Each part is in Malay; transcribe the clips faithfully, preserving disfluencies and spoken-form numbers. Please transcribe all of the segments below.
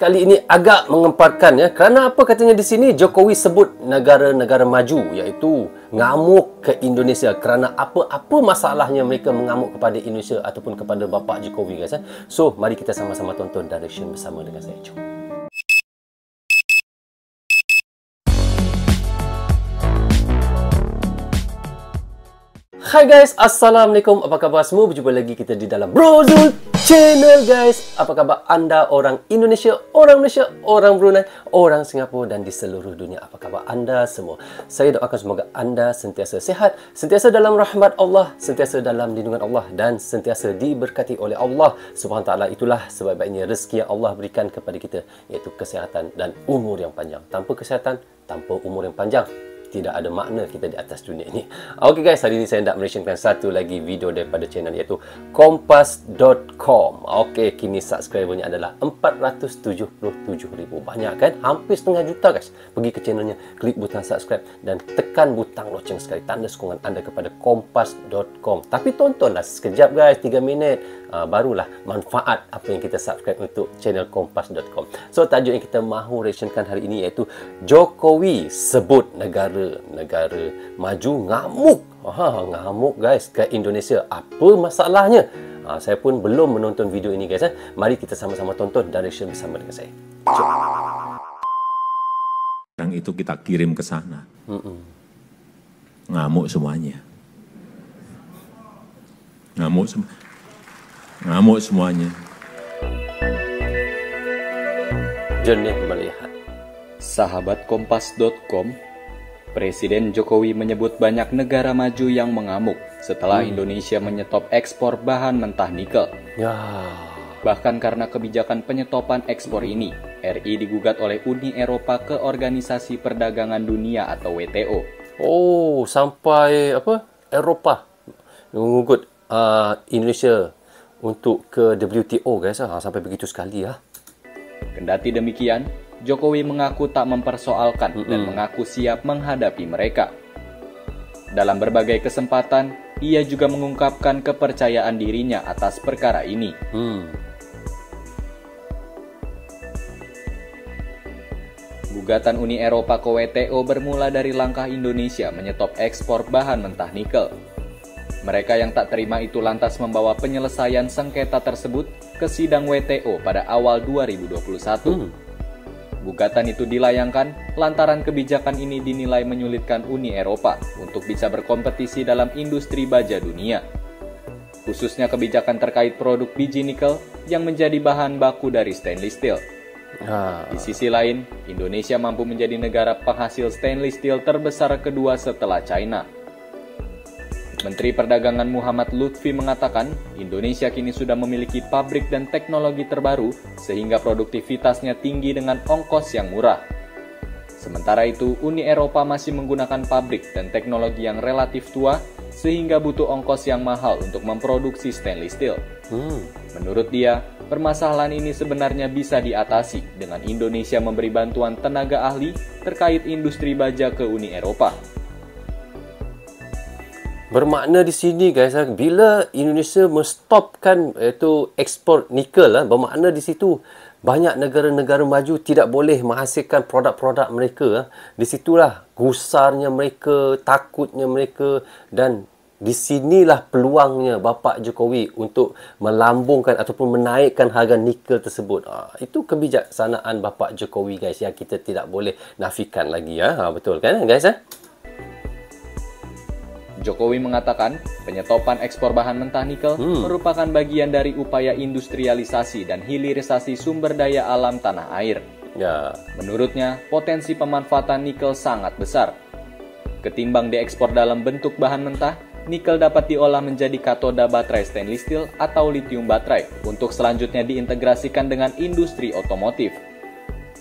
kali ini agak mengemparkan ya. Kerana apa katanya di sini Jokowi sebut negara-negara maju iaitu ngamuk ke Indonesia kerana apa-apa masalahnya mereka mengamuk kepada Indonesia ataupun kepada bapa Jokowi guys. Eh? So mari kita sama-sama tonton direction bersama dengan saya. Jom. Hai guys, Assalamualaikum. Apa khabar semua? Berjumpa lagi kita di dalam Brozul Channel guys. Apa khabar anda orang Indonesia, orang Malaysia, orang Brunei, orang Singapura dan di seluruh dunia? Apa khabar anda semua? Saya doakan semoga anda sentiasa sihat, sentiasa dalam rahmat Allah, sentiasa dalam lindungan Allah dan sentiasa diberkati oleh Allah Subhanahu Taala. Itulah sebaik-baiknya rezeki yang Allah berikan kepada kita, iaitu kesihatan dan umur yang panjang. Tanpa kesihatan, tanpa umur yang panjang, tidak ada makna kita di atas dunia ini. Ok guys, hari ini saya nak mentionkan satu lagi video daripada channel iaitu kompas dot com. Ok, kini subscribernya adalah empat ratus tujuh puluh tujuh ribu. Banyak kan? Hampir setengah juta guys. Pergi ke channelnya, klik butang subscribe dan tekan butang loceng sekali. Tanda sokongan anda kepada kompas dot com. Tapi tontonlah sekejap guys, tiga minit. Uh, barulah manfaat apa yang kita subscribe untuk channel kompas dot com. So, tajuk yang kita mahu reactionkan hari ini iaitu Jokowi sebut negara negara maju ngamuk ha, ngamuk guys ke Indonesia. Apa masalahnya? Ha, saya pun belum menonton video ini guys eh. Mari kita sama-sama tonton direction bersama dengan saya. Jom. Yang itu kita kirim ke sana. Mm-mm. Ngamuk semuanya. Ngamuk sem Ngamuk semuanya. Jernih melihat. Sahabat kompas dot com, Presiden Jokowi menyebut banyak negara maju yang mengamuk setelah hmm. Indonesia menyetop ekspor bahan mentah nikel. Ya. Bahkan karena kebijakan penyetopan ekspor ini, R I digugat oleh Uni Eropa ke Organisasi Perdagangan Dunia atau W T O. Oh, sampai apa? Eropah mengugut uh, Indonesia untuk ke W T O guys. Ha, sampai begitu sekali ya. Kendati demikian, Jokowi mengaku tak mempersoalkan mm-hmm. dan mengaku siap menghadapi mereka. Dalam berbagai kesempatan, ia juga mengungkapkan kepercayaan dirinya atas perkara ini. Mm. Gugatan Uni Eropa ke W T O bermula dari langkah Indonesia menyetop ekspor bahan mentah nikel. Mereka yang tak terima itu lantas membawa penyelesaian sengketa tersebut ke sidang W T O pada awal dua ribu dua puluh satu. Mm. Gugatan itu dilayangkan lantaran kebijakan ini dinilai menyulitkan Uni Eropa untuk bisa berkompetisi dalam industri baja dunia. Khususnya kebijakan terkait produk biji nikel yang menjadi bahan baku dari stainless steel. Ah. Di sisi lain, Indonesia mampu menjadi negara penghasil stainless steel terbesar kedua setelah China. Menteri Perdagangan Muhammad Lutfi mengatakan, Indonesia kini sudah memiliki pabrik dan teknologi terbaru sehingga produktivitasnya tinggi dengan ongkos yang murah. Sementara itu, Uni Eropa masih menggunakan pabrik dan teknologi yang relatif tua sehingga butuh ongkos yang mahal untuk memproduksi stainless steel. Hmm. Menurut dia, permasalahan ini sebenarnya bisa diatasi dengan Indonesia memberi bantuan tenaga ahli terkait industri baja ke Uni Eropa. Bermakna di sini guys, bila Indonesia menstopkan iaitu ekspor nikel, bermakna di situ banyak negara-negara maju tidak boleh menghasilkan produk-produk mereka. Di situlah gusarnya mereka, takutnya mereka dan di sinilah peluangnya bapa Jokowi untuk melambungkan ataupun menaikkan harga nikel tersebut. Ha, itu kebijaksanaan bapa Jokowi guys yang kita tidak boleh nafikan lagi. Ha, betul kan guys? Ha? Jokowi mengatakan, penyetopan ekspor bahan mentah nikel hmm. merupakan bagian dari upaya industrialisasi dan hilirisasi sumber daya alam tanah air. Ya. Menurutnya, potensi pemanfaatan nikel sangat besar. Ketimbang diekspor dalam bentuk bahan mentah, nikel dapat diolah menjadi katoda baterai stainless steel atau lithium baterai untuk selanjutnya diintegrasikan dengan industri otomotif.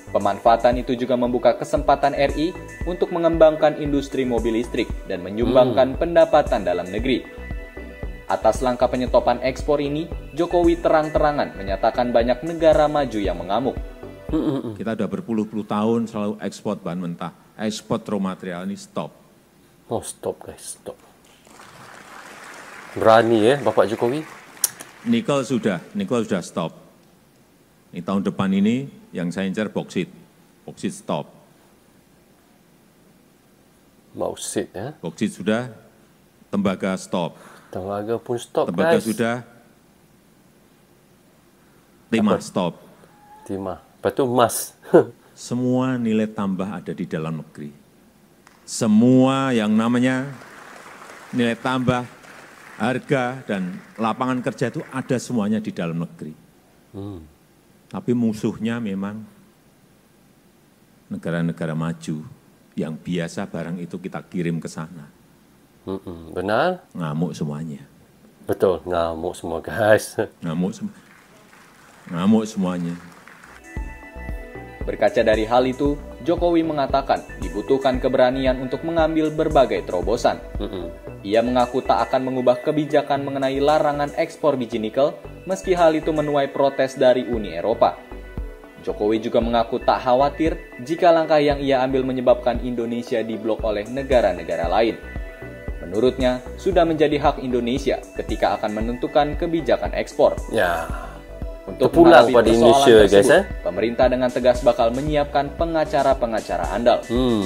Pemanfaatan itu juga membuka kesempatan R I untuk mengembangkan industri mobil listrik dan menyumbangkan hmm. pendapatan dalam negeri. Atas langkah penyetopan ekspor ini, Jokowi terang-terangan menyatakan banyak negara maju yang mengamuk. Kita sudah berpuluh-puluh tahun selalu ekspor bahan mentah, ekspor raw material ini stop. Oh stop guys, stop. Berani ya Bapak Jokowi? Nikel sudah, nikel sudah stop. Ini tahun depan ini yang saya incar boksit, boksit stop. Boksit ya? Boksit sudah, tembaga stop. Tembaga pun stop, tembaga guys. Sudah, timah stop. Timah, batu emas. Semua nilai tambah ada di dalam negeri. Semua yang namanya nilai tambah, harga, dan lapangan kerja itu ada semuanya di dalam negeri. Hmm. Tapi musuhnya memang negara-negara maju yang biasa barang itu kita kirim ke sana. Hmm, benar? Ngamuk semuanya. Betul, ngamuk semua guys. Ngamuk, sem ngamuk semuanya. Berkaca dari hal itu, Jokowi mengatakan dibutuhkan keberanian untuk mengambil berbagai terobosan. Mm-mm. Ia mengaku tak akan mengubah kebijakan mengenai larangan ekspor biji nikel, meski hal itu menuai protes dari Uni Eropa. Jokowi juga mengaku tak khawatir jika langkah yang ia ambil menyebabkan Indonesia diblok oleh negara-negara lain. Menurutnya, sudah menjadi hak Indonesia ketika akan menentukan kebijakan ekspor. Ya. Untuk menghadapi persoalan tersebut, guys, eh? pemerintah dengan tegas bakal menyiapkan pengacara-pengacara andal. Hmm.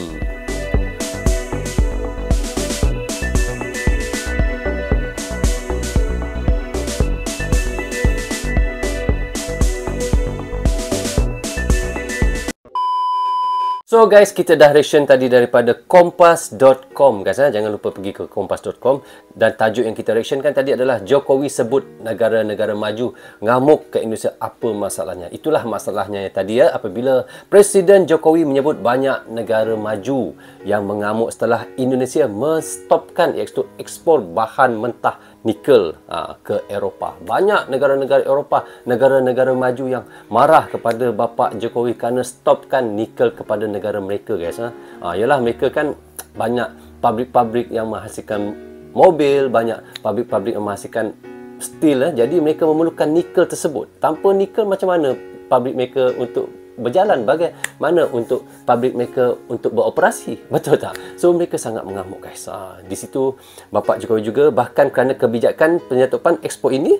So guys, kita dah reaction tadi daripada kompas dot com guys. Eh? Jangan lupa pergi ke kompas dot com. Dan tajuk yang kita reactionkan tadi adalah Jokowi sebut negara-negara maju ngamuk ke Indonesia, apa masalahnya. Itulah masalahnya tadi ya, apabila Presiden Jokowi menyebut banyak negara maju yang mengamuk setelah Indonesia menstopkan ekspor bahan mentah nikel aa, ke Eropah. Banyak negara-negara Eropah, negara-negara maju yang marah kepada Bapak Jokowi kerana stopkan nikel kepada negara mereka guys. Ha? Aa, yalah, mereka kan banyak pabrik-pabrik yang menghasilkan mobil, banyak pabrik-pabrik yang menghasilkan steel. Eh? Jadi mereka memerlukan nikel tersebut. Tanpa nikel macam mana pabrik mereka untuk berjalan, bagaimana untuk pabrik mereka untuk beroperasi, betul tak? So mereka sangat mengamuk guys. Ha, di situ Bapak Jokowi juga bahkan kerana kebijakan penyatuan ekspor ini,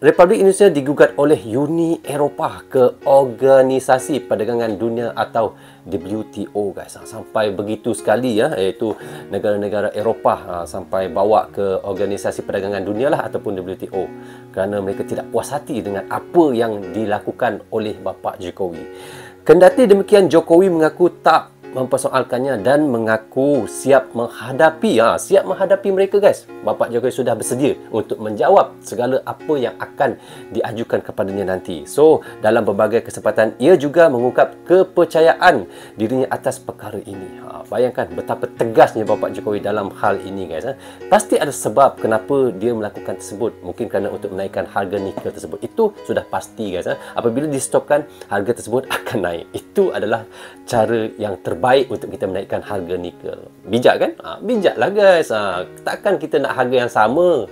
Republik Indonesia digugat oleh Uni Eropah ke Organisasi Perdagangan Dunia atau W T O guys. Ha, sampai begitu sekali ya, iaitu negara-negara Eropah ha, sampai bawa ke Organisasi Perdagangan Dunia lah ataupun W T O kerana mereka tidak puas hati dengan apa yang dilakukan oleh Bapak Jokowi. Kendati demikian, Jokowi mengaku tak mempersoalkannya dan mengaku siap menghadapi, ha, siap menghadapi mereka guys. Bapak Jokowi sudah bersedia untuk menjawab segala apa yang akan diajukan kepadanya nanti. So, dalam berbagai kesempatan, ia juga mengungkap kepercayaan dirinya atas perkara ini. Ha, bayangkan betapa tegasnya Bapak Jokowi dalam hal ini guys. Ha. Pasti ada sebab kenapa dia melakukan tersebut. Mungkin kerana untuk menaikkan harga nikel tersebut. Itu sudah pasti guys. Ha. Apabila di-stopkan, harga tersebut akan naik. Itu adalah cara yang terbaik untuk kita menaikkan harga nikel. Bijak kan? Ha, bijaklah guys. Ha, takkan kita nak harga yang sama.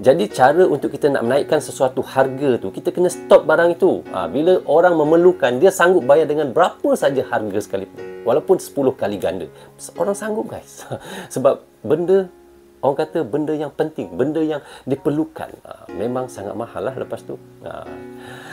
Jadi cara untuk kita nak menaikkan sesuatu harga tu, kita kena stop barang itu. Ha, bila orang memerlukan, dia sanggup bayar dengan berapa saja harga sekalipun. Walaupun sepuluh kali ganda. Orang sanggup guys. Ha, sebab benda, orang kata benda yang penting, benda yang diperlukan, ha, memang sangat mahal lah lepas tu. Ha.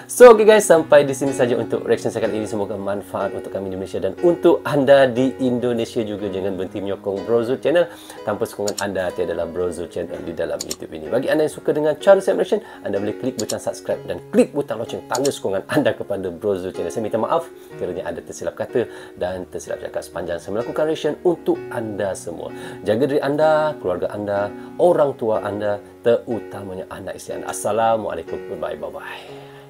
So okay guys, sampai di sini saja untuk reaction saya kali ini. Semoga manfaat untuk kami di Malaysia dan untuk anda di Indonesia juga. Jangan berhenti menyokong Brozul Channel. Tanpa sokongan anda, tiadalah Brozul Channel di dalam YouTube ini. Bagi anda yang suka dengan cara saya reaction, anda boleh klik butang subscribe dan klik butang loceng tanda sokongan anda kepada Brozul Channel. Saya minta maaf kerana ada tersilap kata dan tersilap cakap sepanjang saya melakukan reaction untuk anda semua. Jaga diri anda, keluarga anda, orang tua anda, terutamanya anak isteri anda. Assalamualaikum, bye-bye.